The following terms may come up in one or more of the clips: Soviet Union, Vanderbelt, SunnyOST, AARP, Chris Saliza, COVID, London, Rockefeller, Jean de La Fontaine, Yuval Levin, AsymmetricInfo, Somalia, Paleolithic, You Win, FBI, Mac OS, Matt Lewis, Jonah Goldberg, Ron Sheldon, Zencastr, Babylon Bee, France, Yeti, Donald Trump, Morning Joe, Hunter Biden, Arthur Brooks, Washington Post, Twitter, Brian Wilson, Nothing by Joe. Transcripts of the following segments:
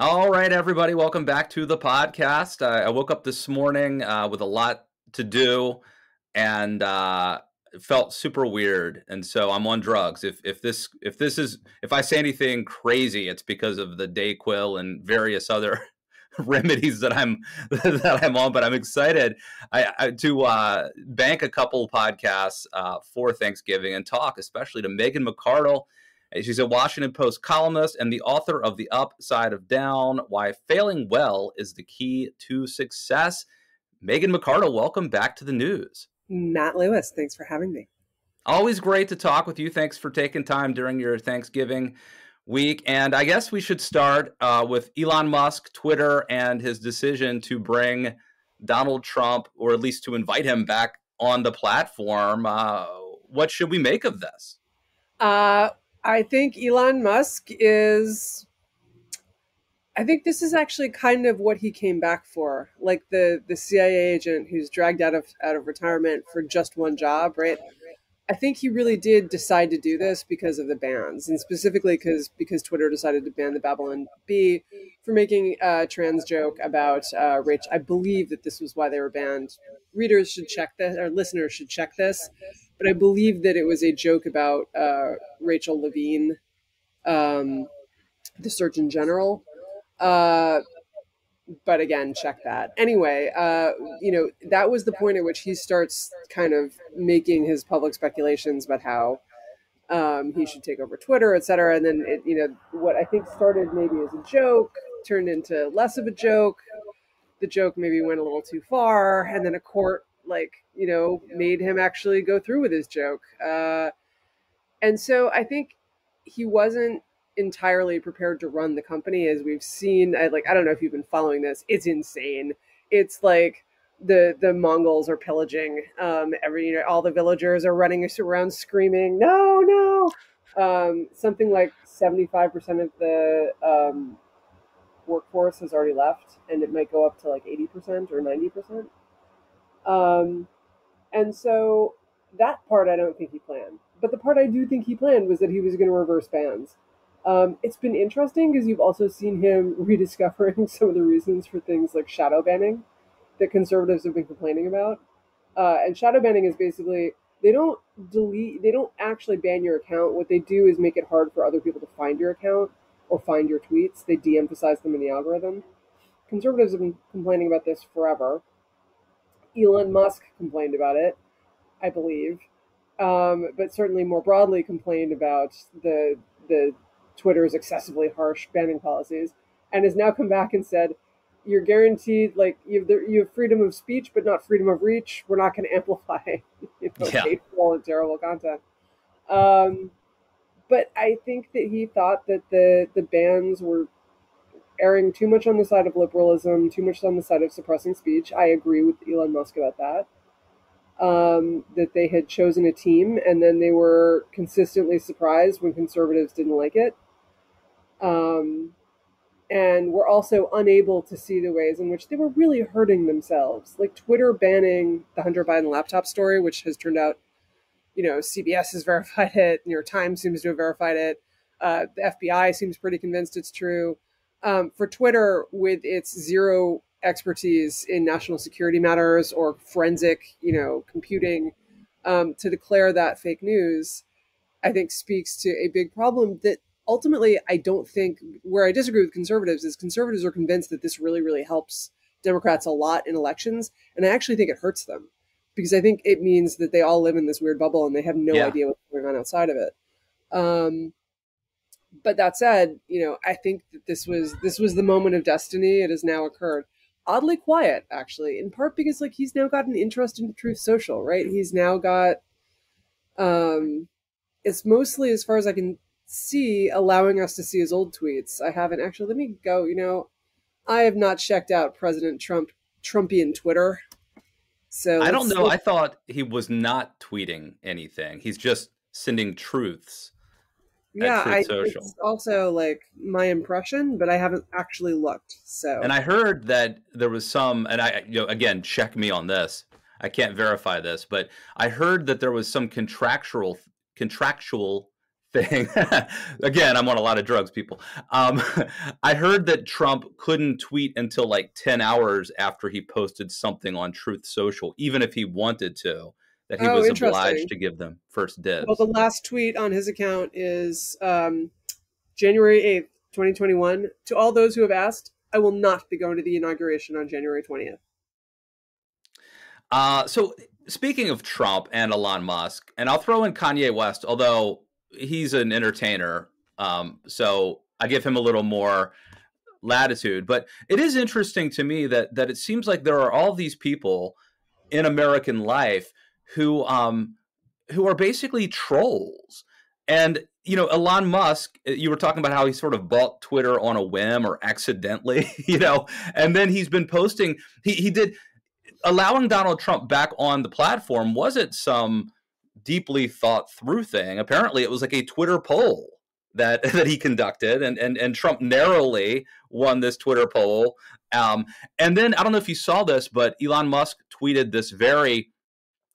All right, everybody, welcome back to the podcast. I woke up this morning with a lot to do and felt super weird, and so I'm on drugs. If I say anything crazy, it's because of the Dayquil and various other remedies that I'm on. But I'm excited to bank a couple podcasts for Thanksgiving and talk, especially to Megan McArdle. She's a Washington Post columnist and the author of The Upside of Down: Why Failing Well is the Key to Success. Megan McArdle, welcome back to the news. Matt Lewis, thanks for having me. Always great to talk with you. Thanks for taking time during your Thanksgiving week. And I guess we should start with Elon Musk, Twitter, and his decision to bring Donald Trump, or at least to invite him back on the platform. What should we make of this? I think Elon Musk is, I think this is actually kind of what he came back for, like the CIA agent who's dragged out of retirement for just one job, right? I think he really did decide to do this because of the bans, and specifically because Twitter decided to ban the Babylon Bee for making a trans joke about Rach. I believe that this was why they were banned. Readers should check this, or listeners should check this. But I believe that it was a joke about Rachel Levine, the Surgeon General. But again, check that. Anyway, that was the point at which he starts kind of making his public speculations about how he should take over Twitter, et cetera. And then, what I think started maybe as a joke turned into less of a joke. The joke maybe went a little too far. And then a court, made him actually go through with his joke. And so I think he wasn't entirely prepared to run the company, as we've seen. I don't know if you've been following this. It's insane. It's like the Mongols are pillaging. All the villagers are running around screaming, "No, no!" Something like 75% of the workforce has already left, and it might go up to like 80% or 90%. And so that part I don't think he planned. But the part I do think he planned was that he was going to reverse bans. It's been interesting because you've also seen him rediscovering some of the reasons for things like shadow banning that conservatives have been complaining about. And shadow banning is basically, they don't actually ban your account. What they do is make it hard for other people to find your account or find your tweets. They de-emphasize them in the algorithm. Conservatives have been complaining about this forever. Elon Musk complained about it, I believe, but certainly more broadly complained about the Twitter's excessively harsh banning policies, and has now come back and said, "You're guaranteed, you have freedom of speech, but not freedom of reach. We're not going to amplify hateful and terrible content." But I think that he thought that the bans were erring too much on the side of liberalism, too much on the side of suppressing speech. I agree with Elon Musk about that. That they had chosen a team, and then they were consistently surprised when conservatives didn't like it. And were also unable to see the ways in which they were really hurting themselves. Like Twitter banning the Hunter Biden laptop story, which has turned out, CBS has verified it, New York Times seems to have verified it, the FBI seems pretty convinced it's true. For Twitter, with its zero expertise in national security matters or forensic, computing, to declare that fake news, I think speaks to a big problem that ultimately I don't think, where I disagree with conservatives, is conservatives are convinced that this really, really helps Democrats a lot in elections. And I actually think it hurts them, because I think it means that they all live in this weird bubble and they have no idea what's going on outside of it. But that said, I think that this was the moment of destiny. It has now occurred. Oddly quiet, actually, in part because he's now got an interest in Truth Social, right? He's now got, it's mostly, as far as I can see, allowing us to see his old tweets. I haven't actually, let me go, I have not checked out President Trumpian Twitter. So I don't know. I thought he was not tweeting anything. He's just sending truths. Yeah, it's also my impression, but I haven't actually looked. So, and I heard that there was some, and I, again, check me on this. I can't verify this, but I heard that there was some contractual thing. Again, I'm on a lot of drugs, people. I heard that Trump couldn't tweet until like 10 hours after he posted something on Truth Social, even if he wanted to, that he was obliged to give them first dibs. Well, the last tweet on his account is January 8th, 2021. To all those who have asked, I will not be going to the inauguration on January 20th. So speaking of Trump and Elon Musk, and I'll throw in Kanye West, although he's an entertainer, so I give him a little more latitude. But it is interesting to me that it seems like there are all these people in American life who are basically trolls. And you know, Elon Musk, you were talking about how he sort of bought Twitter on a whim or accidentally, you know, and then he's been posting. He did allowing Donald Trump back on the platform wasn't some deeply thought through thing. Apparently it was like a Twitter poll that he conducted, and Trump narrowly won this Twitter poll. And then I don't know if you saw this, but Elon Musk tweeted this very,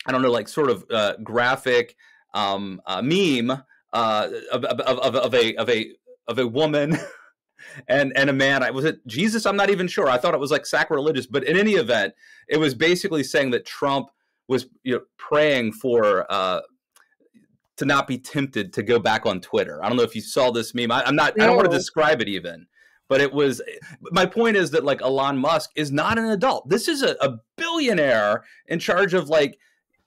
I don't know, like sort of graphic meme of a woman and a man. Was it Jesus? I'm not even sure. I thought it was like sacrilegious, but in any event, it was basically saying that Trump was, you know, praying for to not be tempted to go back on Twitter. I don't know if you saw this meme. I'm not. No. I don't want to describe it even, but it was. My point is that like Elon Musk is not an adult. This is a billionaire in charge of, like,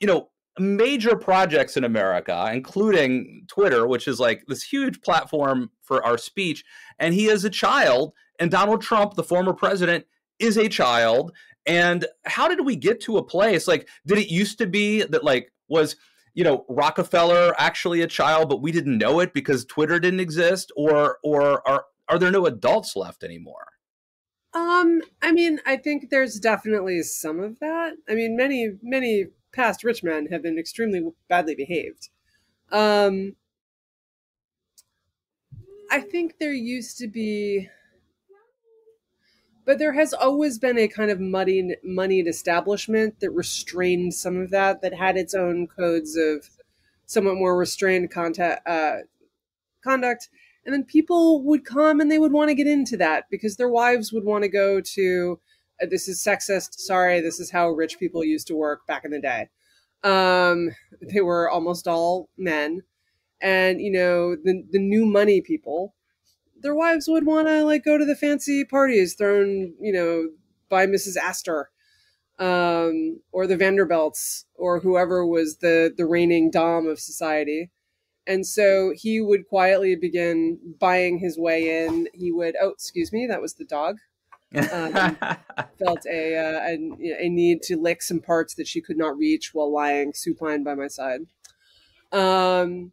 you know, major projects in America, including Twitter, which is like this huge platform for our speech. And he is a child. And Donald Trump, the former president, is a child. And how did we get to a place like, did it used to be that, like, was, you know, Rockefeller actually a child, but we didn't know it because Twitter didn't exist? Or are there no adults left anymore? I mean, I think there's definitely some of that. I mean, many past rich men have been extremely badly behaved. I think there used to be, but there has always been a kind of moneyed establishment that restrained some of that, that had its own codes of somewhat more restrained conduct. And then people would come and they would want to get into that because their wives would want to go to, this is sexist, sorry, this is how rich people used to work back in the day. They were almost all men. And, you know, the new money people, their wives would want to, like, go to the fancy parties thrown, you know, by Mrs. Astor or the Vanderbelts or whoever was the reigning dom of society. And so he would quietly begin buying his way in. He would, oh, excuse me, that was the dog. Felt a need to lick some parts that she could not reach while lying supine by my side. And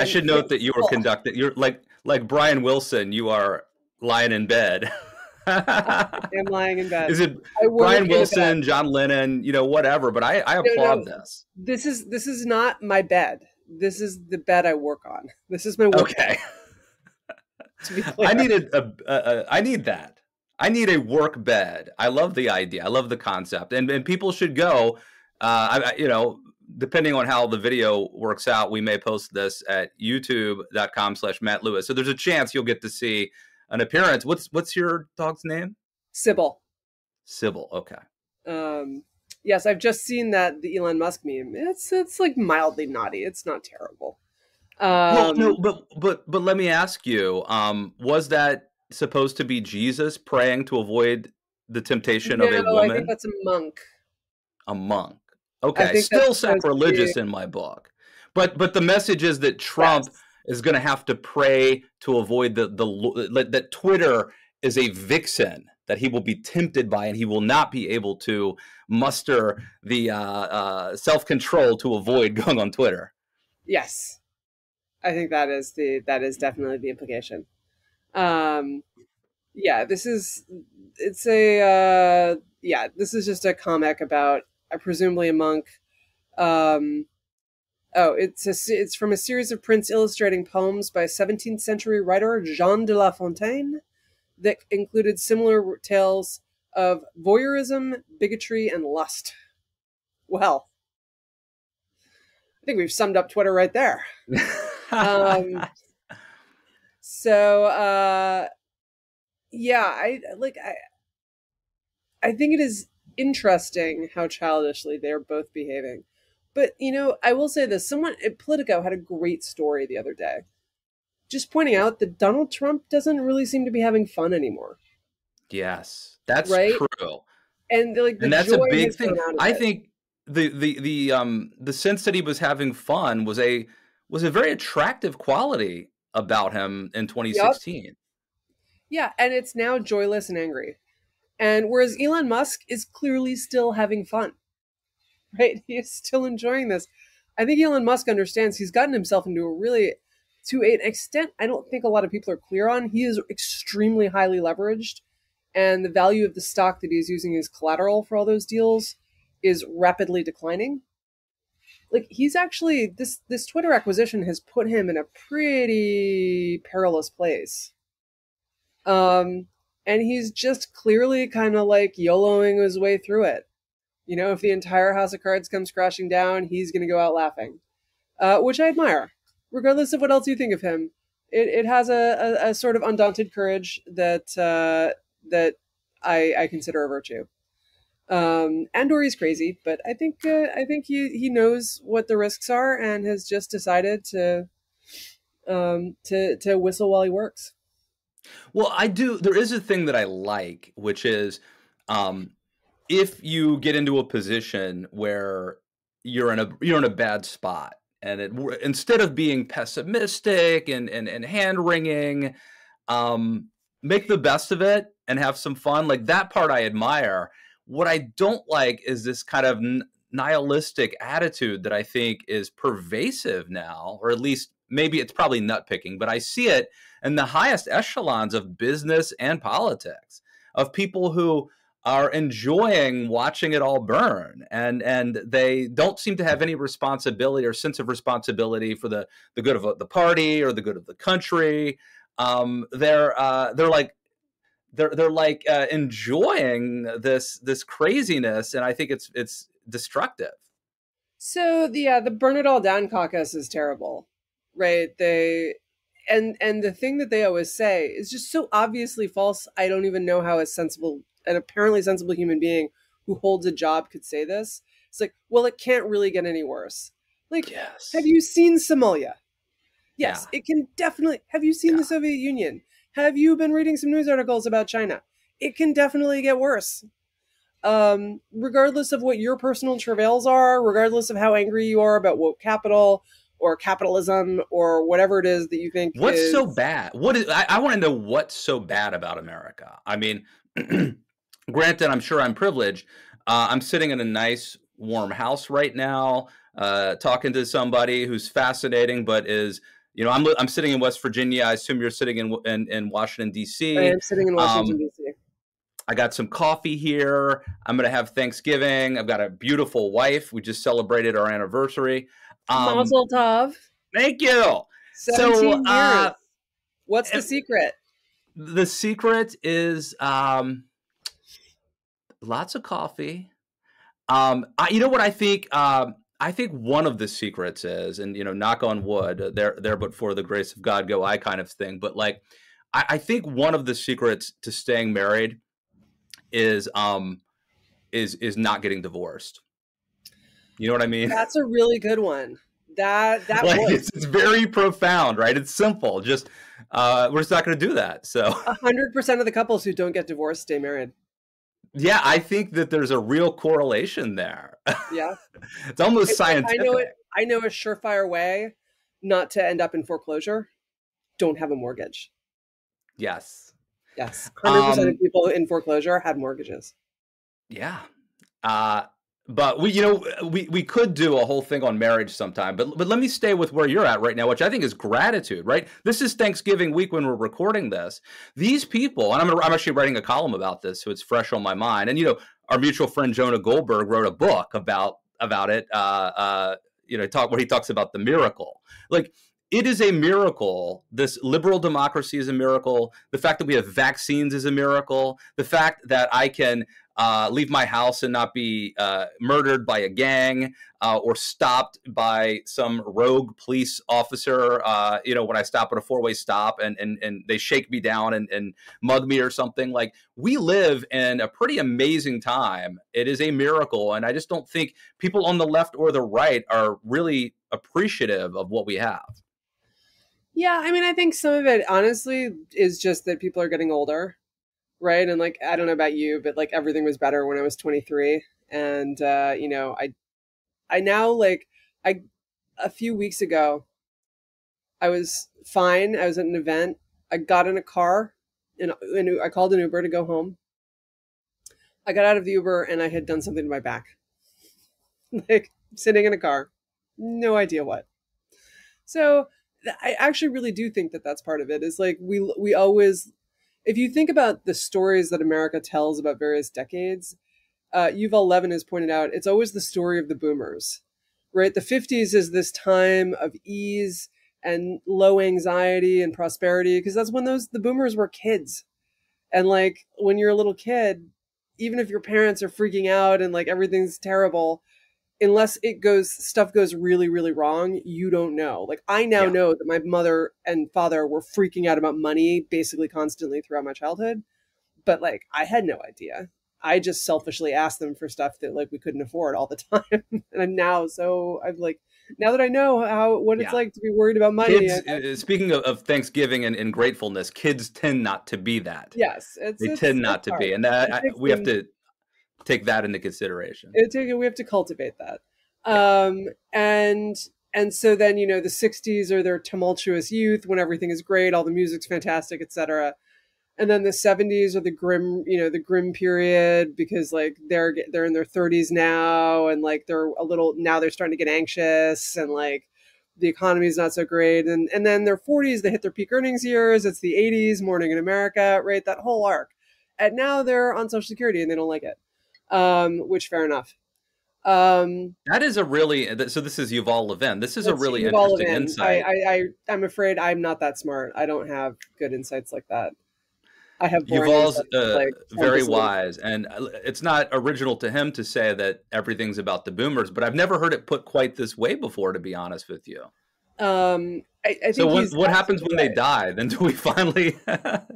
I should note that you were conducted. You're like Brian Wilson. You are lying in bed. I'm lying in bed. Is it Brian Wilson, John Lennon, you know, whatever? But I applaud this. This is not my bed. This is the bed I work on. This is my work. Okay. To be clear. I need that. I need a work bed. I love the idea. I love the concept. And people should go. You know, depending on how the video works out, we may post this at youtube.com/Matt Lewis. So there's a chance you'll get to see an appearance. What's your dog's name? Sybil. Sybil. Okay. Yes, I've just seen that the Elon Musk meme. It's like mildly naughty. It's not terrible. Well, no, but let me ask you: was that supposed to be Jesus praying to avoid the temptation of a woman? I think that's a monk. A monk. Okay, still sacrilegious in my book, but the message is that Trump is going to have to pray to avoid the that Twitter is a vixen that he will be tempted by, and he will not be able to muster the self-control to avoid going on Twitter. Yes. I think that is definitely the implication. Yeah, this is just a comic about presumably a monk. It's from a series of prints illustrating poems by 17th century writer Jean de La Fontaine that included similar tales of voyeurism, bigotry, and lust. Well, I think we've summed up Twitter right there. I think it is interesting how childishly they're both behaving. But, you know, I will say this. Someone at Politico had a great story the other day, just pointing out that Donald Trump doesn't really seem to be having fun anymore. Yes, that's right? True. And like, and that's a big thing. I think the sense that he was having fun was a very attractive quality about him in 2016. Yep. Yeah, and it's now joyless and angry. And whereas Elon Musk is clearly still having fun, right? He is still enjoying this. I think Elon Musk understands he's gotten himself into a really, to an extent I don't think a lot of people are clear on, he is extremely highly leveraged. And the value of the stock that he's using as collateral for all those deals is rapidly declining. Like, he's actually, this Twitter acquisition has put him in a pretty perilous place. And he's just clearly kind of like YOLOing his way through it. You know, if the entire house of cards comes crashing down, he's going to go out laughing, which I admire. Regardless of what else you think of him, it has a sort of undaunted courage that that I consider a virtue. Andor is crazy, but I think he knows what the risks are and has just decided to whistle while he works. Well, I do. There is a thing that I like, which is if you get into a position where you're in a bad spot, and instead of being pessimistic and hand wringing, make the best of it and have some fun. Like, that part I admire. What I don't like is this kind of nihilistic attitude that I think is pervasive now, or at least maybe it's probably nitpicking, but I see it in the highest echelons of business and politics, of people who are enjoying watching it all burn, and they don't seem to have any responsibility or sense of responsibility for the good of the party or the good of the country. They're enjoying this craziness, and I think it's destructive. So the burn it all down caucus is terrible, right? And the thing that they always say is just so obviously false. I don't even know how an apparently sensible human being who holds a job could say this. It's like, well, it can't really get any worse. Like, yes. Have you seen Somalia? Yes, yeah. It can definitely. Have you seen the Soviet Union? Have you been reading some news articles about China? It can definitely get worse. Regardless of what your personal travails are, regardless of how angry you are about woke capital or capitalism or whatever it is that you think. What's so bad? I want to know what's so bad about America. I mean, granted, I'm sure I'm privileged. I'm sitting in a nice warm house right now, talking to somebody who's fascinating, but is. You know, I'm sitting in West Virginia. I assume you're sitting in Washington, D.C. I am sitting in Washington, D.C. I got some coffee here. I'm going to have Thanksgiving. I've got a beautiful wife. We just celebrated our anniversary. Mazel tov. Thank you. 17 years. What's the secret? The secret is lots of coffee. You know what I think? I think one of the secrets is, and, you know, knock on wood, there but for the grace of God go I kind of thing. But like, I think one of the secrets to staying married is not getting divorced. You know what I mean? That's a really good one. That like, it's very profound, right? It's simple. Just we're just not going to do that. So 100% of the couples who don't get divorced stay married. Yeah, I think that there's a real correlation there. Yeah. It's almost scientific. I know a surefire way not to end up in foreclosure. Don't have a mortgage. Yes. Yes. 100% of people in foreclosure had mortgages. Yeah. But we could do a whole thing on marriage sometime, but let me stay with where you're at right now, which I think is gratitude, right? This is Thanksgiving week when we're recording this. These people, and I'm actually writing a column about this, so it's fresh on my mind. And, you know, our mutual friend Jonah Goldberg wrote a book about it, where he talks about the miracle. Like, It is a miracle. This liberal democracy is a miracle. The fact that we have vaccines is a miracle. The fact that I can leave my house and not be murdered by a gang or stopped by some rogue police officer, you know, when I stop at a four-way stop and they shake me down and mug me or something. Like, we live in a pretty amazing time. It is a miracle. And I just don't think people on the left or the right are really appreciative of what we have. Yeah, I mean, I think some of it, honestly, is just that people are getting older. Right. And like, I don't know about you, but like everything was better when I was 23. And, you know, I now like a few weeks ago, I was fine. I was at an event. I got in a car and I called an Uber to go home. I got out of the Uber and I had done something to my back, like sitting in a car, no idea what. So I actually really do think that that's part of it is like, we always, if you think about the stories that America tells about various decades, Yuval Levin has pointed out, it's always the story of the boomers, right? The 50s is this time of ease and low anxiety and prosperity, because that's when the boomers were kids. And like, when you're a little kid, even if your parents are freaking out and like everything's terrible, unless stuff goes really, really wrong, you don't know. Like, I now know that my mother and father were freaking out about money basically constantly throughout my childhood. But like, I had no idea. I just selfishly asked them for stuff that like we couldn't afford all the time. And now that I know what it's like to be worried about money. Kids, speaking of Thanksgiving and gratefulness, kids tend not to be that. Yes. They tend not to be. And that we have to take that into consideration. We have to cultivate that. And so then, you know, the 60s are their tumultuous youth when everything is great, all the music's fantastic, etc. And then the 70s are the grim period, because like they're in their 30s now, and like they're starting to get anxious, and like the economy is not so great. And then their 40s, they hit their peak earnings years. It's the 80s, Morning in America, right? That whole arc. And now they're on Social Security and they don't like it. Which fair enough. That is a really, so this is Yuval Levin. This is a really interesting insight. I'm afraid I'm not that smart. I don't have good insights like that. I have boring Yuval's like, very wise, and it's not original to him to say that everything's about the boomers, but I've never heard it put quite this way before, to be honest with you. I think so what happens when they die? Then do we finally,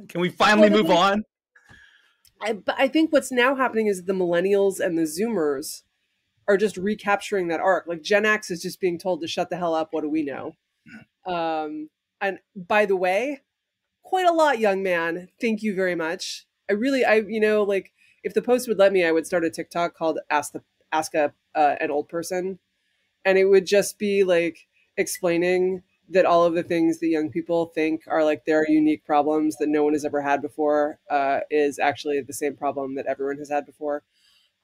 can we finally move on? But I think what's now happening is the millennials and the Zoomers are just recapturing that arc. Like Gen X is just being told to shut the hell up. What do we know? And by the way, quite a lot, young man. Thank you very much. I you know, like if the Post would let me, I would start a TikTok called Ask an Old Person. And it would just be like explaining that all of the things that young people think are like their unique problems that no one has ever had before is actually the same problem that everyone has had before.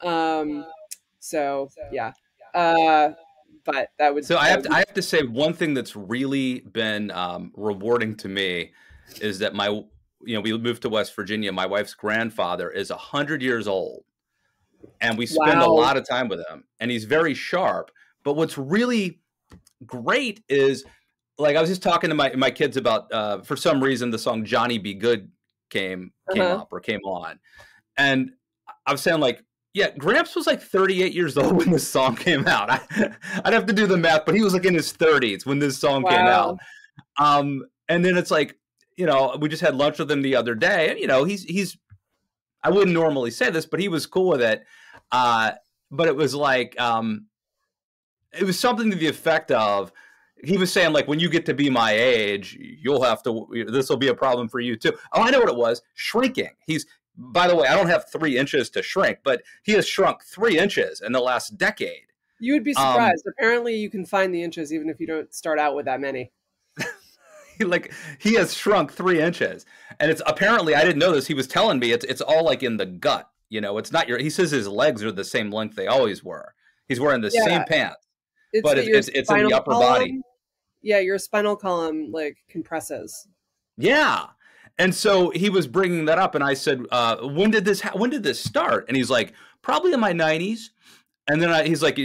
But that would. So I have to say one thing that's really been rewarding to me is that we moved to West Virginia. My wife's grandfather is 100 years old, and we spend a lot of time with him, and he's very sharp. But what's really great is, like, I was just talking to my kids about, for some reason, the song Johnny Be Good came on. And I was saying, like, yeah, Gramps was like 38 years old when this song came out. I'd have to do the math, but he was like in his 30s when this song came out. And then it's like, you know, we just had lunch with him the other day. And, you know, he's I wouldn't normally say this, but he was cool with it. But it was like, it was something to the effect of, he was saying, like, when you get to be my age, you'll have to, this will be a problem for you too. Oh, I know what it was. Shrinking. He's, by the way, I don't have 3 inches to shrink, but he has shrunk 3 inches in the last decade. You would be surprised. Apparently you can find the inches even if you don't start out with that many. Like, he has shrunk 3 inches, and it's apparently, I didn't know this. He was telling me it's all like in the gut, you know, it's not your, he says his legs are the same length they always were. He's wearing the same pants, but it's in the upper body. Yeah, your spinal column, like, compresses. Yeah. And so he was bringing that up, and I said, when did this start? And he's like, probably in my 90s. And then he's like,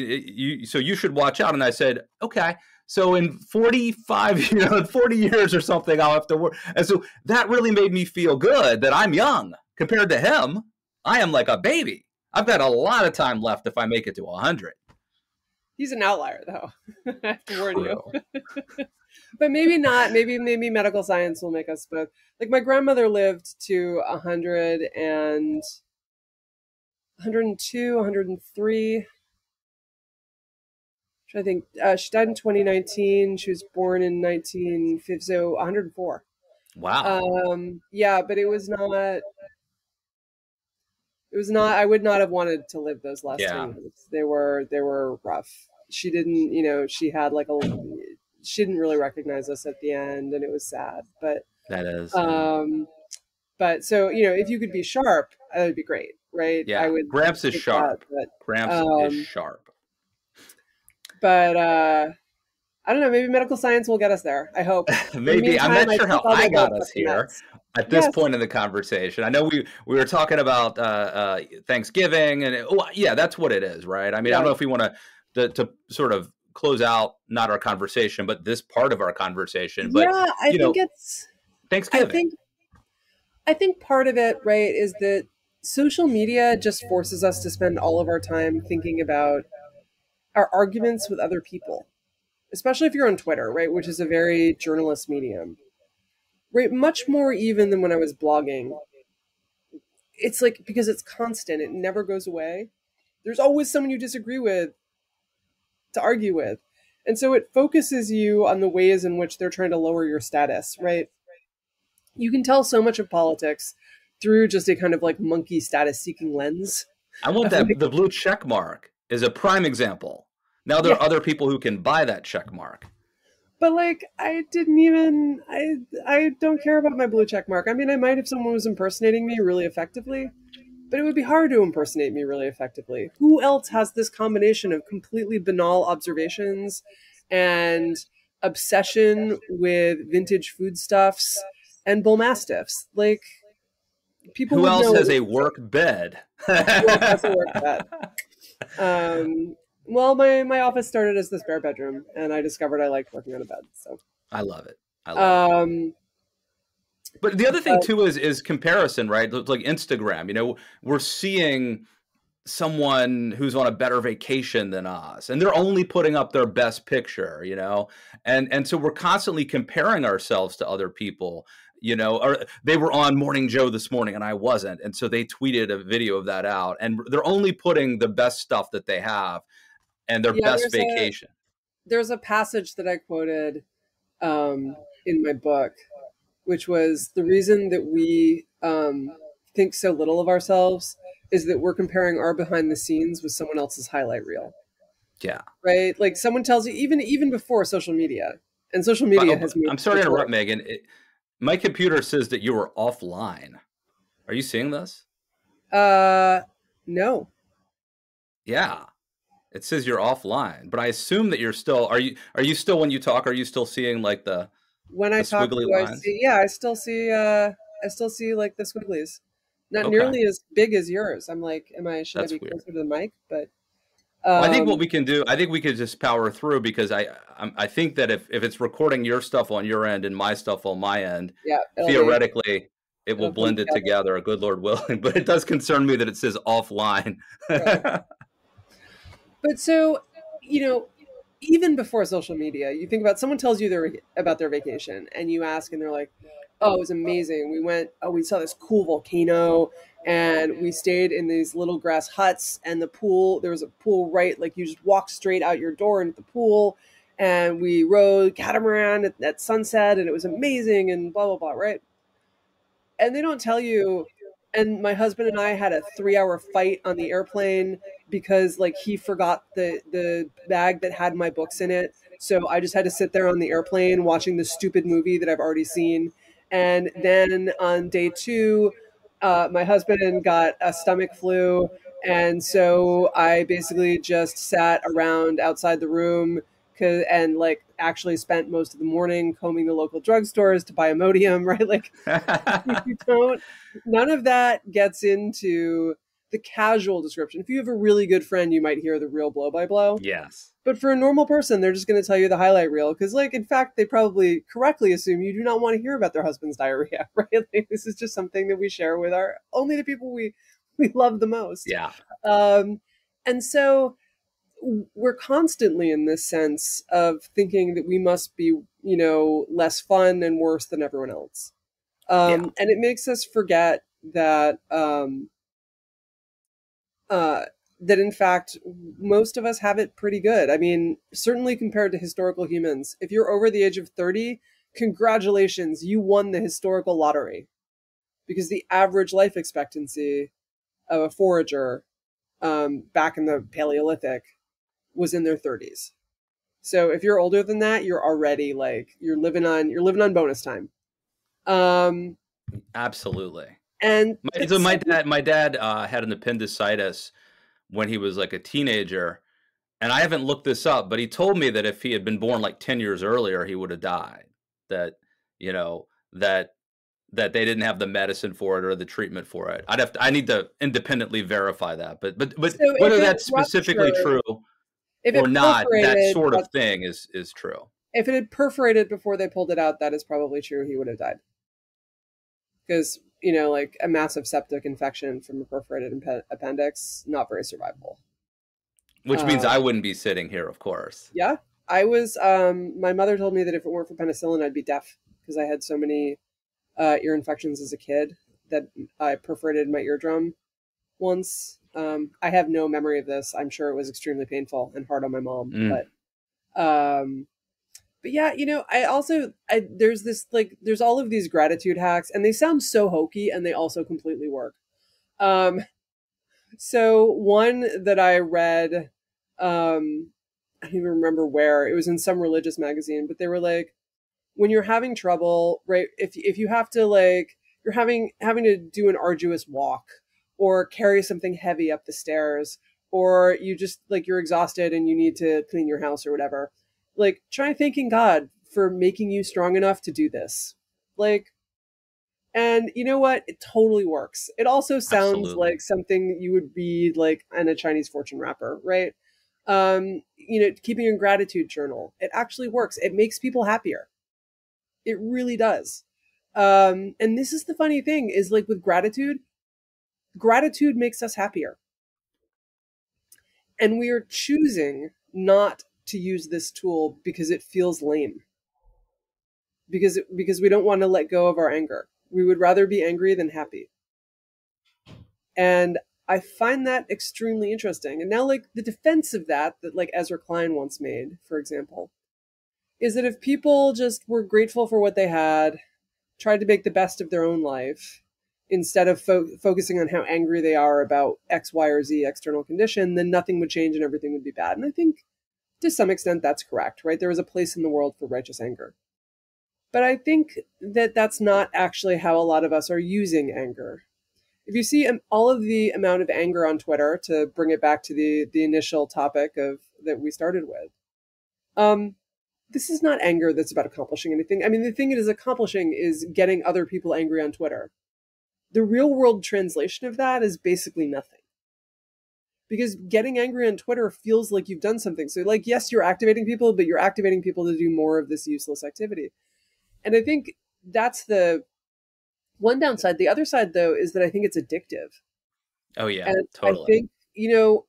so you should watch out. And I said, okay. So in 40 years or something, I'll have to work. And so that really made me feel good that I'm young compared to him. I am like a baby. I've got a lot of time left if I make it to 100. He's an outlier, though. I have to warn you. But maybe not. Maybe medical science will make us both. Like my grandmother lived to 102, 103. I think she died in 2019. She was born in 1950, so 104. Wow. Yeah, but it was not, I would not have wanted to live those last 2 years. They were rough. She didn't, she had she didn't really recognize us at the end, and it was sad, but that is, but so, if you could be sharp, that would be great. Right. Yeah. Gramps is sharp. Gramps is sharp. But I don't know. Maybe medical science will get us there. I hope. Maybe. Meantime, I'm not sure how I got us here at this point in the conversation. I know we were talking about Thanksgiving, and that's what it is, right? I mean, I don't know if we want to sort of close out not our conversation, but this part of our conversation. But yeah, I think it's Thanksgiving. I think part of it, right, is that social media just forces us to spend all of our time thinking about our arguments with other people, especially if you're on Twitter, right? Which is a very journalist medium, right? Much more even than when I was blogging. It's like, because it's constant, it never goes away. There's always someone you disagree with to argue with. And so it focuses you on the ways in which they're trying to lower your status, right? You can tell so much of politics through just a kind of like monkey status seeking lens. I want that, the blue check mark is a prime example. Now there are other people who can buy that check mark. But like, I don't care about my blue check mark. I mean, I might if someone was impersonating me really effectively, but it would be hard to impersonate me really effectively. Who else has this combination of completely banal observations and obsession with vintage foodstuffs and bull mastiffs? Like, people who else has a work bed? Who else has a work bed? Well, my office started as the spare bedroom, and I discovered I liked working on a bed. So I love it. But the other thing too is comparison, right? Like Instagram, we're seeing someone who's on a better vacation than us, and they're only putting up their best picture, and so we're constantly comparing ourselves to other people. Or they were on Morning Joe this morning and I wasn't. And so they tweeted a video of that out, and they're only putting the best stuff that they have and their best vacation. There's a passage that I quoted in my book, which was the reason that we think so little of ourselves is that we're comparing our behind the scenes with someone else's highlight reel. Yeah. Right. Like someone tells you even before social media, and social media has made. I'm sorry to interrupt, Megan. My computer says that you were offline. Are you seeing this? No. Yeah. It says you're offline, but I assume that you're still, are you still, when you talk, are you still seeing like the, when I talk, I still see like the squigglies, not nearly as big as yours. I'm like, should I be closer to the mic? But I think what we can do, I think we could just power through, because I think that if it's recording your stuff on your end and my stuff on my end, theoretically, it will blend it together, good Lord willing. But it does concern me that it says offline. Right. But so, even before social media, you think about someone tells you about their vacation, and you ask, and they're like, oh, it was amazing. We saw this cool volcano, and we stayed in these little grass huts, and the pool, there was a pool, right? Like you just walk straight out your door into the pool, and we rode catamaran at sunset, and it was amazing, and blah, blah, blah, right? And they don't tell you, and my husband and I had a 3-hour fight on the airplane because like he forgot the bag that had my books in it. So I just had to sit there on the airplane watching the stupid movie that I've already seen. And then on day 2, my husband got a stomach flu, and so I basically just sat around outside the room and like actually spent most of the morning combing the local drugstores to buy Imodium, right? Like none of that gets into the casual description. If you have a really good friend, you might hear the real blow by blow. Yes. But for a normal person, they're just going to tell you the highlight reel because, like, in fact, they probably correctly assume you do not want to hear about their husband's diarrhea, right? Like, this is just something that we share with our only the people we love the most. Yeah. And so we're constantly in this sense of thinking that we must be, you know, less fun and worse than everyone else. And it makes us forget that, that in fact, most of us have it pretty good. I mean, certainly compared to historical humans, if you're over the age of 30, congratulations, you won the historical lottery, because the average life expectancy of a forager back in the Paleolithic was in their 30s. So if you're older than that, you're already like, you're living on bonus time. Absolutely. And so my dad had an appendicitis when he was like a teenager, and I haven't looked this up, but he told me that if he had been born like 10 years earlier, he would have died, that, you know, that they didn't have the medicine for it or the treatment for it. I need to independently verify that, but so whether that's specifically true or not, that sort of thing is true. If it had perforated before they pulled it out, that is probably true. He would have died, because, you know, like a massive septic infection from a perforated appendix, not very survivable. Which means I wouldn't be sitting here, of course. Yeah, I was. My mother told me that if it weren't for penicillin, I'd be deaf, because I had so many ear infections as a kid that I perforated my eardrum once. I have no memory of this. I'm sure it was extremely painful and hard on my mom. But yeah, you know, I there's this, like, there's all of these gratitude hacks, and they sound so hokey, and they also completely work. So one that I read, I don't even remember where, it was in some religious magazine, but they were like, when you're having trouble, right? If you have to, like, you're having to do an arduous walk or carry something heavy up the stairs, or you just, like, you're exhausted and you need to clean your house or whatever, like, try thanking God for making you strong enough to do this. Like, and you know what? It totally works. It also sounds like something you would read, like, in a Chinese fortune rapper, right? You know, keeping your gratitude journal. It actually works. It makes people happier. It really does. And this is the funny thing is, like, with gratitude, gratitude makes us happier. And we are choosing not to use this tool because it feels lame, because we don't want to let go of our anger. We would rather be angry than happy. And I find that extremely interesting. And now, like, the defense of that like Ezra Klein once made, for example, is that if people just were grateful for what they had, tried to make the best of their own life, instead of focusing on how angry they are about X, Y, or Z external condition, then nothing would change and everything would be bad. And I think, to some extent, that's correct, right? There is a place in the world for righteous anger. But I think that that's not actually how a lot of us are using anger. If you see all of the amount of anger on Twitter, to bring it back to the initial topic of that we started with, this is not anger that's about accomplishing anything. I mean, the thing it is accomplishing is getting other people angry on Twitter. The real world translation of that is basically nothing. Because getting angry on Twitter feels like you've done something. So, like, yes, you're activating people, but you're activating people to do more of this useless activity. And I think that's the one downside. The other side, though, is that I think it's addictive. Oh, yeah, and totally. I think, you know,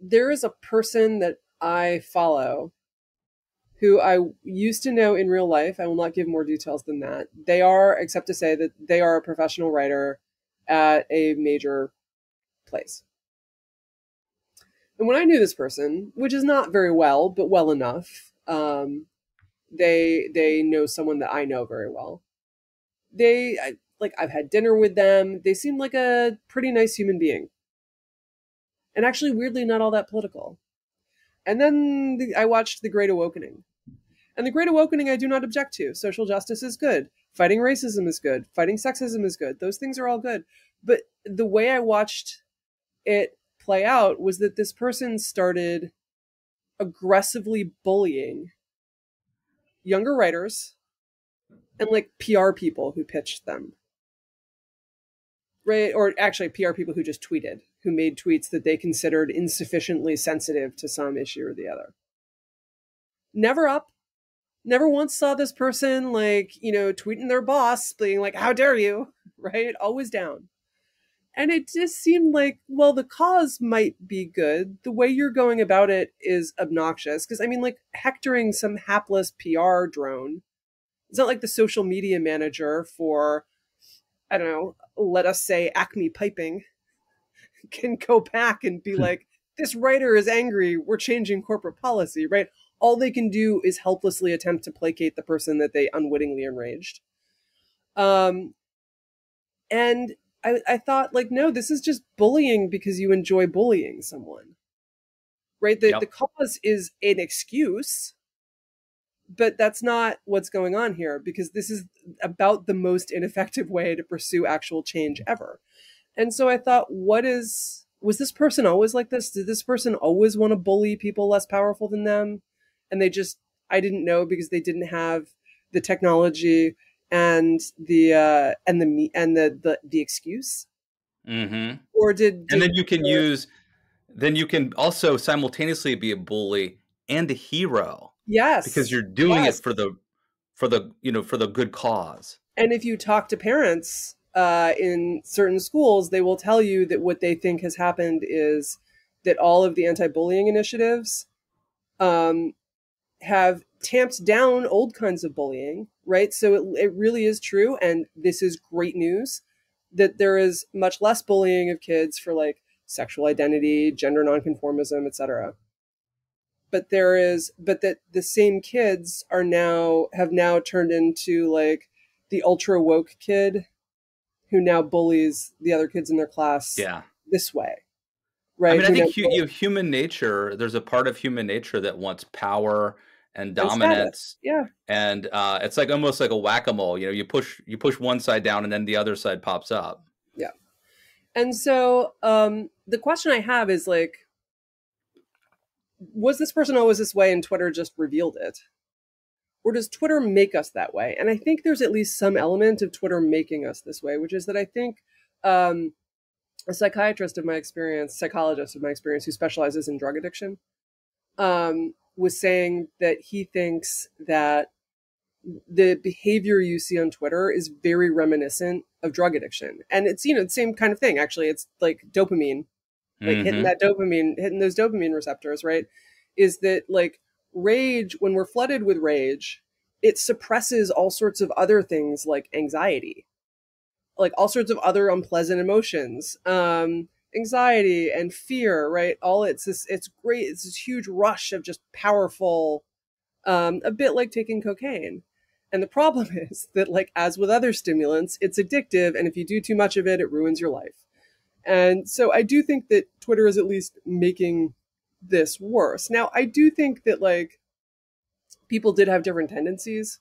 there is a person that I follow who I used to know in real life. I will not give more details than that. They are, except to say that they are a professional writer at a major place. And when I knew this person, which is not very well, but well enough, they know someone that I know very well. I've had dinner with them. They seem like a pretty nice human being. And actually, weirdly, not all that political. And then I watched The Great Awakening. And The Great Awakening I do not object to. Social justice is good. Fighting racism is good. Fighting sexism is good. Those things are all good. But the way I watched it play out was that this person started aggressively bullying younger writers and, like, PR people who pitched them. right? Or actually PR people who just tweeted, who made tweets that they considered insufficiently sensitive to some issue or the other. Never up. Never once saw this person, like, you know, tweeting their boss, being like, how dare you, right? Always down. And it just seemed like, well, the cause might be good. The way you're going about it is obnoxious. Because, I mean, like, hectoring some hapless PR drone. It's not like the social media manager for, I don't know, let us say Acme Piping can go back and be like, this writer is angry. We're changing corporate policy, right? All they can do is helplessly attempt to placate the person that they unwittingly enraged. And I thought, like, no, this is just bullying because you enjoy bullying someone, right? The cause is an excuse, but that's not what's going on here, because this is about the most ineffective way to pursue actual change ever. And so I thought, was this person always like this? Did this person always want to bully people less powerful than them? And they just, I didn't know, because they didn't have the technology and the excuse. Mm-hmm. Or did then you can you can also simultaneously be a bully and a hero. Yes, because you're doing it for the good cause. And if you talk to parents in certain schools, they will tell you that what they think has happened is that all of the anti-bullying initiatives have tamped down old kinds of bullying, right? So it really is true, and this is great news, that there is much less bullying of kids for, like, sexual identity, gender nonconformism, etc. But that the same kids have now turned into, like, the ultra woke kid who now bullies the other kids in their class this way. Right. I mean, I think human nature, there's a part of human nature that wants power and dominance. Yeah. And it's like almost like a whack-a-mole. You know, you push one side down and then the other side pops up. Yeah. And so the question I have is, like, was this person always this way and Twitter just revealed it? Or does Twitter make us that way? And I think there's at least some element of Twitter making us this way, which is that I think psychologist of my experience who specializes in drug addiction, was saying that he thinks that the behavior you see on Twitter is very reminiscent of drug addiction. And it's, you know, the same kind of thing, actually. It's like dopamine, like hitting those dopamine receptors, right? Is that, like, rage, when we're flooded with rage, it suppresses all sorts of other things like anxiety, like all sorts of other unpleasant emotions, anxiety and fear, right? It's great. It's this huge rush of just powerful, a bit like taking cocaine. And the problem is that, like, as with other stimulants, it's addictive. And if you do too much of it, it ruins your life. And so I do think that Twitter is at least making this worse. Now, I do think that, like, people did have different tendencies.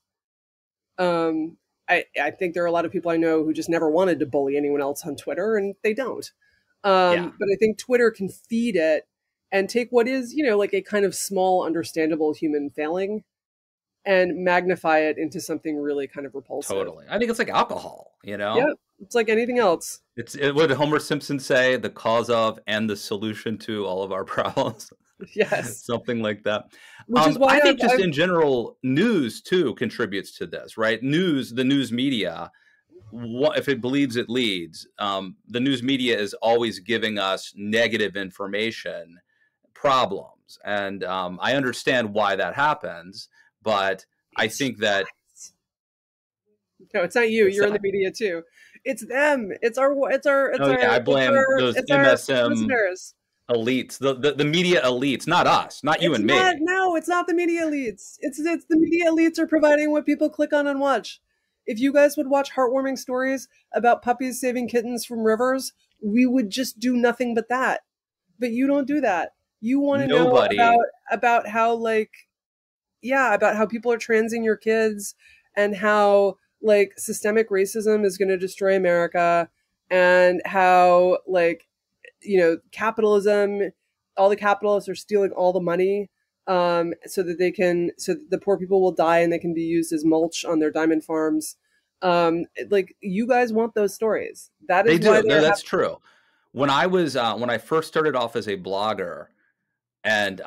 I think there are a lot of people I know who just never wanted to bully anyone else on Twitter, and they don't. But I think Twitter can feed it and take what is, you know, like a kind of small, understandable human failing and magnify it into something really kind of repulsive. Totally. I think it's like alcohol, you know? Yeah, it's like anything else. What did Homer Simpson say? The cause of and the solution to all of our problems. Yes. Something like that. Which is why I think in general, news too contributes to this, right? The news media, if it believes it leads, the news media is always giving us negative information, problems. And I understand why that happens, but I think that... No, it's not you. You're in the media too. It's them. I blame those MSM elites, the media elites, not us, not you and me. No, it's not the media elites. It's the media elites are providing what people click on and watch. If you guys would watch heartwarming stories about puppies saving kittens from rivers, we would just do nothing but that. But you don't do that. You want to know about how, like, about how people are transing your kids and how, like, systemic racism is going to destroy America and how, like, you know, capitalism, all the capitalists are stealing all the money so that the poor people will die and they can be used as mulch on their diamond farms. Like, you guys want those stories. That is why they do. No, that's true. When I was when I first started off as a blogger, and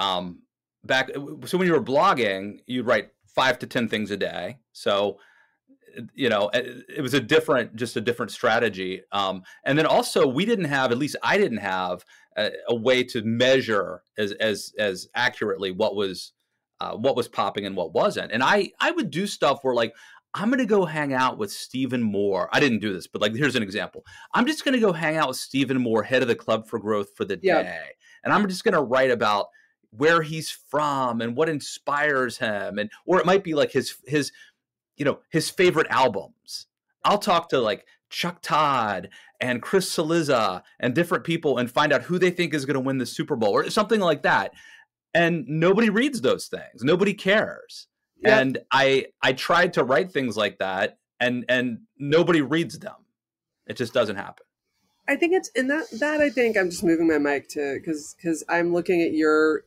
back, so when you were blogging, you'd write 5 to 10 things a day. So, you know, it was a different, just a different strategy. And then also, we didn't have, at least I didn't have, a way to measure as accurately what was popping and what wasn't. And I would do stuff where, like, I'm going to go hang out with Stephen Moore. I didn't do this, but, like, here's an example. I'm just going to go hang out with Stephen Moore, head of the Club for Growth, for the day. And I'm just going to write about where he's from and what inspires him. And, or it might be like his, you know, his favorite albums. I'll talk to, like, Chuck Todd and Chris Saliza and different people and find out who they think is going to win the Super Bowl or something like that. And nobody reads those things. Nobody cares. Yeah. And I tried to write things like that, and nobody reads them. It just doesn't happen. I think it's in that I think I'm just moving my mic to, because I'm looking at your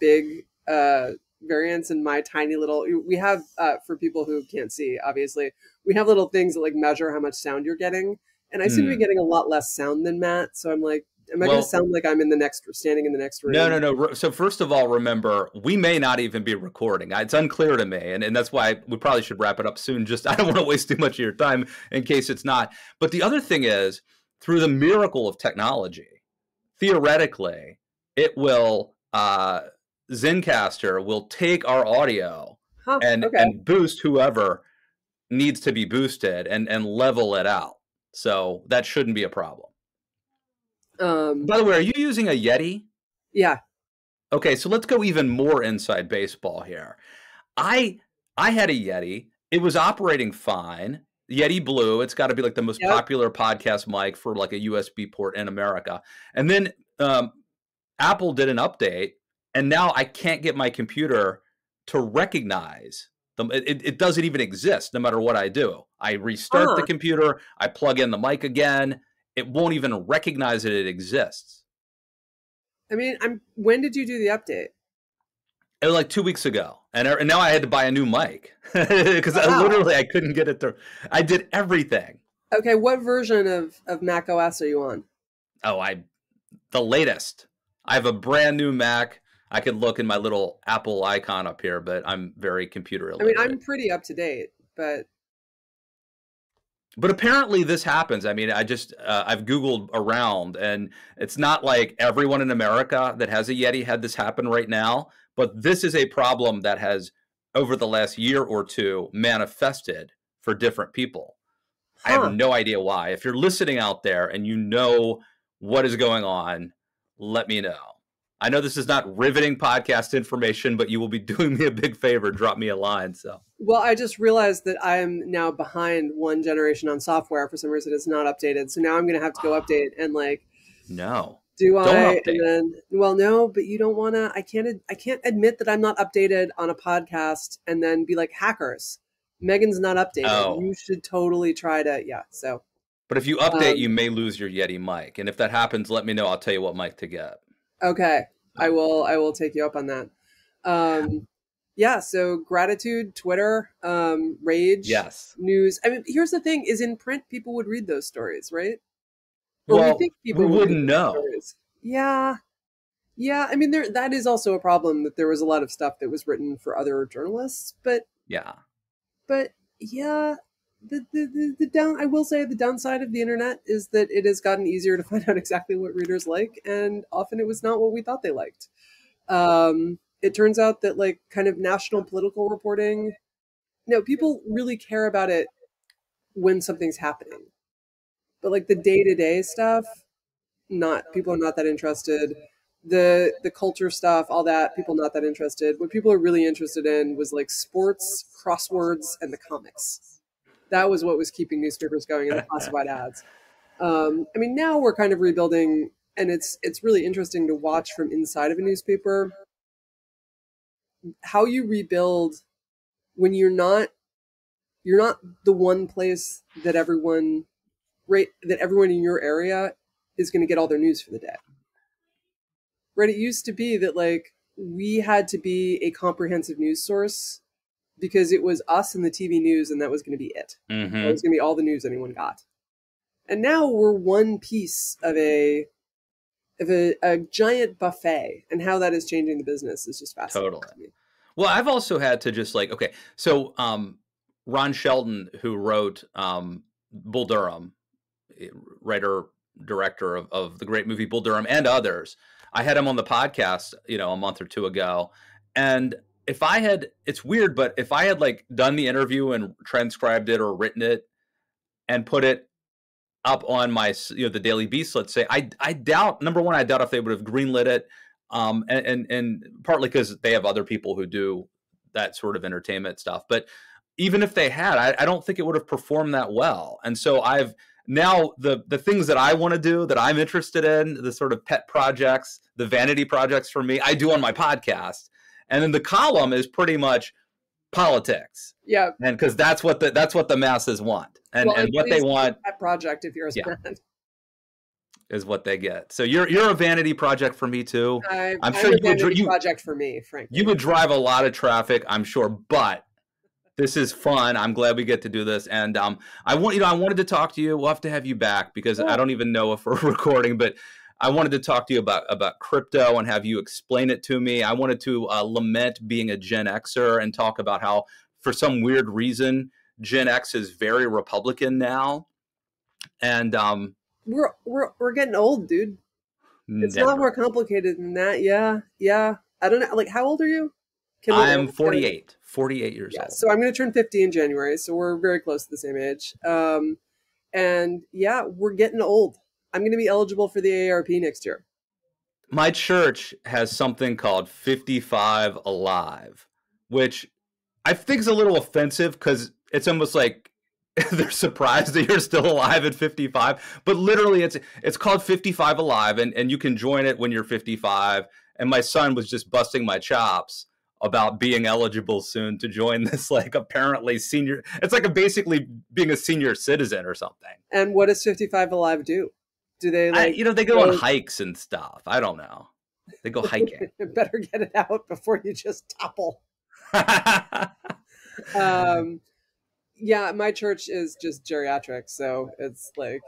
big variants and my tiny little, we have, for people who can't see, obviously, we have little things that, like, measure how much sound you're getting. And I seem to be getting a lot less sound than Matt. So I'm like, am I going to sound like I'm in the next, standing in the next room? No. So first of all, remember, we may not even be recording. It's unclear to me. And that's why we probably should wrap it up soon. Just, I don't want to waste too much of your time in case it's not. But the other thing is, through the miracle of technology, theoretically, it will, Zencastr will take our audio and boost whoever needs to be boosted and level it out. So that shouldn't be a problem. By the way, are you using a Yeti? Yeah. Okay, so let's go even more inside baseball here. I had a Yeti. It was operating fine. Yeti Blue. It's got to be, like, the most popular podcast mic for, like, a USB port in America. And then Apple did an update. And now I can't get my computer to recognize them. It doesn't even exist, no matter what I do. I restart the computer. I plug in the mic again. It won't even recognize that it exists. I mean, when did you do the update? It was like 2 weeks ago. And now I had to buy a new mic because I couldn't get it through. I did everything. Okay, what version of Mac OS are you on? Oh, the latest. I have a brand new Mac. I could look in my little Apple icon up here, but I'm very computer illiterate. I mean, I'm pretty up to date, but apparently this happens. I mean, I just, I've Googled around, and it's not like everyone in America that has a Yeti had this happen right now, but this is a problem that has, over the last year or two, manifested for different people. I have no idea why. If you're listening out there and you know what is going on, let me know. I know this is not riveting podcast information, but you will be doing me a big favor. Drop me a line. So, well, I just realized that I am now behind one generation on software. For some reason, it's not updated. So now I'm going to have to go update and, like, don't update. And then, well, no, but you don't want to. I can't admit that I'm not updated on a podcast and then be like, hackers, Megan's not updated. You should totally try to. Yeah. So, but if you update, you may lose your Yeti mic. And if that happens, let me know. I'll tell you what mic to get. Okay. I will take you up on that. Yeah. So gratitude, Twitter, rage, news. I mean, here's the thing is, in print, people would read those stories, right? Well, we think people wouldn't know. Yeah. Yeah. I mean, that is also a problem, that there was a lot of stuff that was written for other journalists, but I will say the downside of the internet is that it has gotten easier to find out exactly what readers like, and often it was not what we thought they liked. It turns out that, like, kind of national political reporting, no, people really care about it when something's happening, but, like, the day-to-day stuff, people are not that interested. The culture stuff, all that, people not that interested. What people are really interested in was, like, sports, crosswords, and the comics. That was what was keeping newspapers going, in the classified ads. I mean, now we're kind of rebuilding, and it's really interesting to watch from inside of a newspaper how you rebuild when you're not the one place that everyone in your area is going to get all their news for the day. Right? It used to be that, like, we had to be a comprehensive news source because it was us and the TV news, and that was going to be it. Mm-hmm. That was going to be all the news anyone got. And now we're one piece of a giant buffet, and how that is changing the business is just fascinating. Totally. To me. Well, I've also had to just like, okay, so Ron Sheldon, who wrote Bull Durham, writer, director of the great movie Bull Durham and others, I had him on the podcast, you know, a month or two ago. And if I had, it's weird, but if I had like done the interview and transcribed it or written it and put it up on my, you know, the Daily Beast, let's say, I doubt, number one, I doubt if they would have greenlit it. And partly because they have other people who do that sort of entertainment stuff. But even if they had, I don't think it would have performed that well. And so I've now the things that I want to do, that I'm interested in, the sort of pet projects, the vanity projects for me, I do on my podcast. And then the column is pretty much politics. Yeah. And because that's what the masses want, and what they want. That project, if you're a friend, is what they get. So you're a vanity project for me too. I'm sure you project for me, frankly. You would drive a lot of traffic, I'm sure, but this is fun. I'm glad we get to do this. And I wanted to talk to you. We'll have to have you back because I don't even know if we're recording, but I wanted to talk to you about crypto and have you explain it to me. I wanted to lament being a Gen Xer and talk about how, for some weird reason, Gen X is very Republican now. And we're getting old, dude. It's a lot more complicated than that. Yeah. I don't know. Like, how old are you? I'm 48 years old. So I'm going to turn 50 in January. So we're very close to the same age. And yeah, we're getting old. I'm going to be eligible for the AARP next year. My church has something called 55 Alive, which I think is a little offensive because it's almost like they're surprised that you're still alive at 55. But literally, it's called 55 Alive, and you can join it when you're 55. And my son was just busting my chops about being eligible soon to join this, like, apparently senior. It's like basically being a senior citizen or something. And what does 55 Alive do? Do they, like, they go on hikes and stuff. I don't know. They go hiking. Better get it out before you just topple. Yeah, my church is just geriatric. So it's like,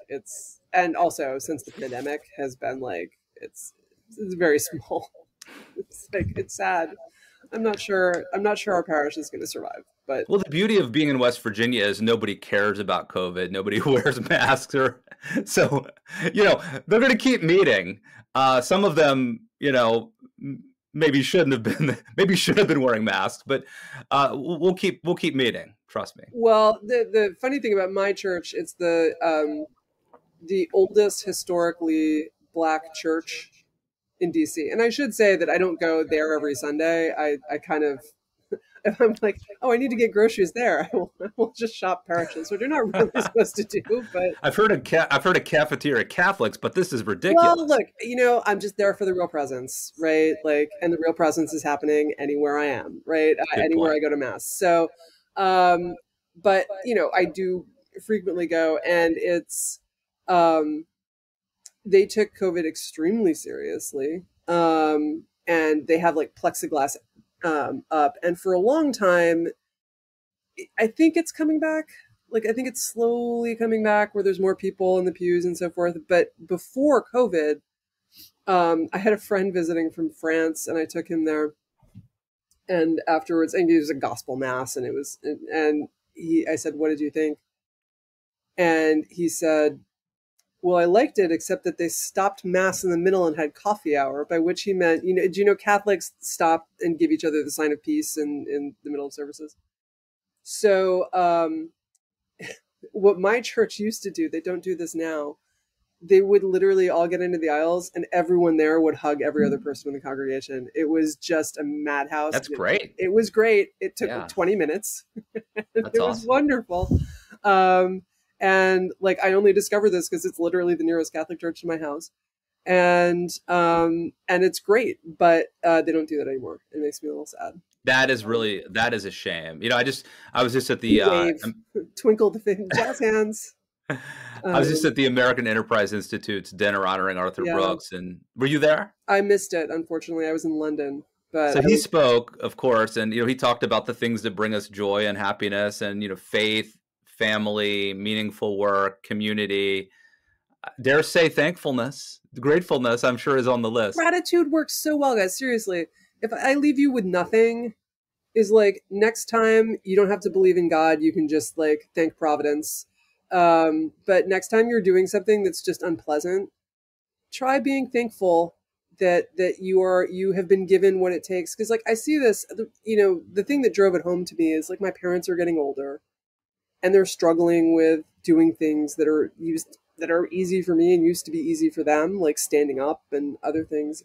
and also since the pandemic has been like, it's very small. It's like, it's sad. I'm not sure our parish is going to survive. But well, the beauty of being in West Virginia is nobody cares about COVID. Nobody wears masks, so they're going to keep meeting. Some of them, maybe shouldn't have been. Maybe should have been wearing masks, but we'll keep meeting. Trust me. Well, the funny thing about my church, it's the oldest historically Black church in DC. And I should say that I don't go there every Sunday. I kind of, if I'm like, oh, I need to get groceries there, I will just shop parishes, which you're not really supposed to do. But I've heard of cafeteria Catholics, but this is ridiculous. Well, look, I'm just there for the real presence, right? Like, and the real presence is happening anywhere I am, right? Anywhere I go to mass. So, but I do frequently go, and it's, they took COVID extremely seriously, and they have like plexiglass up. And for a long time, I think it's coming back. Like, I think it's slowly coming back where there's more people in the pews and so forth. But before COVID, I had a friend visiting from France, and I took him there. And afterwards, and it was a gospel mass, and it was, I said, "What did you think?" And he said, "Well, I liked it, except that they stopped mass in the middle and had coffee hour," by which he meant, do you know Catholics stop and give each other the sign of peace in the middle of services? So what my church used to do, they don't do this now, they would literally all get into the aisles and everyone there would hug every other person in the congregation. It was just a madhouse. That's great. It was great. It took 20 minutes. It was wonderful. And like, I only discovered this because it's literally the nearest Catholic church to my house, and it's great, but they don't do that anymore. It makes me a little sad. That is a shame. I was just at the twinkle the jazz hands. I was just at the American Enterprise Institute's dinner honoring Arthur Brooks, and were you there? I missed it, unfortunately. I was in London. But so he spoke, of course, and he talked about the things that bring us joy and happiness, and faith, family, meaningful work, community. I dare say thankfulness, gratefulness. I'm sure is on the list. Gratitude works so well, guys. Seriously, if I leave you with nothing, is like next time you don't have to believe in God. You can just like thank Providence. But next time you're doing something that's just unpleasant, try being thankful that you have been given what it takes. Cause like, I see this, the thing that drove it home to me is like, my parents are getting older and they're struggling with doing things that are easy for me and used to be easy for them, like standing up and other things.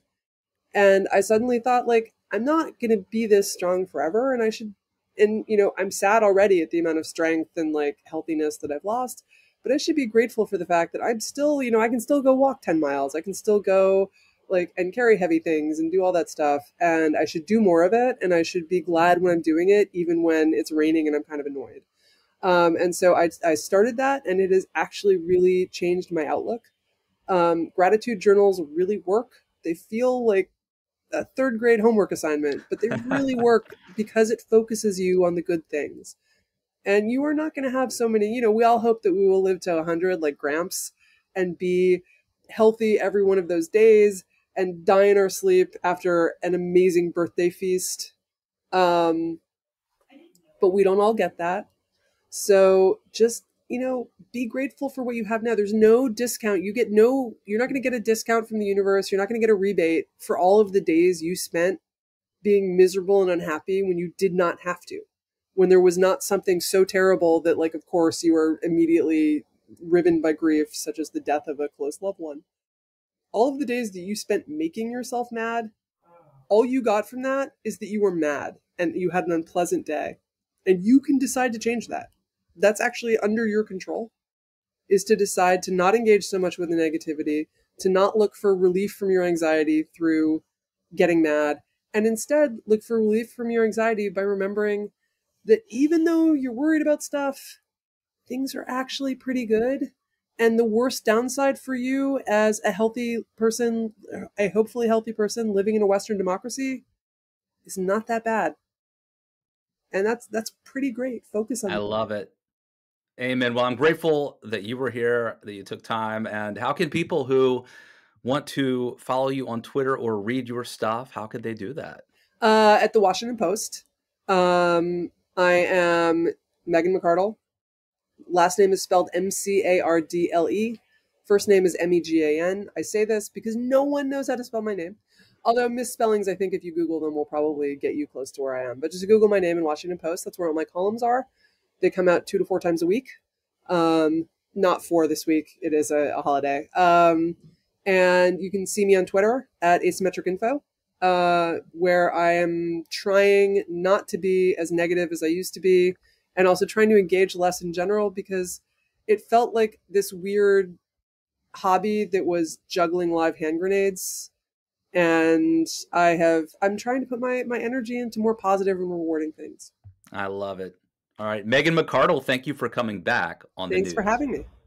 And I suddenly thought like, I'm not going to be this strong forever. And I should, I'm sad already at the amount of strength and like healthiness that I've lost, but I should be grateful for the fact that I'm still, I can still go walk 10 miles. I can still go like and carry heavy things and do all that stuff. And I should do more of it. And I should be glad when I'm doing it, even when it's raining and I'm kind of annoyed. And so I started that, and it has actually really changed my outlook. Gratitude journals really work. They feel like a third grade homework assignment, but they really work because it focuses you on the good things. And you are not going to have so many, we all hope that we will live to 100 like Gramps and be healthy every one of those days, and die in our sleep after an amazing birthday feast. But we don't all get that. So just, be grateful for what you have now. There's no discount. You're not going to get a discount from the universe. You're not going to get a rebate for all of the days you spent being miserable and unhappy when you did not have to, when there was not something so terrible that like, of course, you were immediately riven by grief, such as the death of a close loved one. All of the days that you spent making yourself mad, all you got from that is that you were mad and you had an unpleasant day. And you can decide to change that. That's actually under your control, is to decide to not engage so much with the negativity, to not look for relief from your anxiety through getting mad, and instead look for relief from your anxiety by remembering that even though you're worried about stuff, things are actually pretty good. And the worst downside for you as a healthy person, a hopefully healthy person living in a Western democracy, is not that bad. And that's pretty great. Focus on that. I love it. Amen. Well, I'm grateful that you were here, that you took time. And how can people who want to follow you on Twitter or read your stuff, how could they do that? At the Washington Post. I am Megan McArdle. Last name is spelled M-C-A-R-D-L-E. First name is M-E-G-A-N. I say this because no one knows how to spell my name. Although misspellings, I think if you Google them, will probably get you close to where I am. But just Google my name in Washington Post. That's where all my columns are. They come out 2 to 4 times a week. Not 4 this week. It is a holiday. And you can see me on Twitter at asymmetricinfo, where I am trying not to be as negative as I used to be, and also trying to engage less in general, because it felt like this weird hobby that was juggling live hand grenades. And I'm trying to put my energy into more positive and rewarding things. I love it. All right. Megan McArdle, thank you for coming back on the news. Thanks for having me.